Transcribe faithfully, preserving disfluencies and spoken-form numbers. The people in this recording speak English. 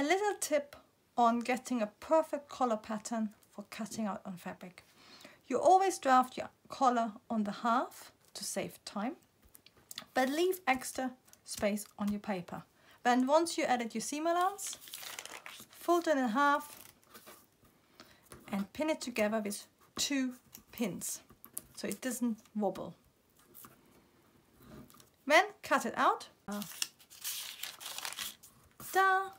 A little tip on getting a perfect collar pattern for cutting out on fabric. You always draft your collar on the half to save time, but leave extra space on your paper. Then once you added your seam allowance, fold it in half and pin it together with two pins so it doesn't wobble. Then cut it out. Ta-da!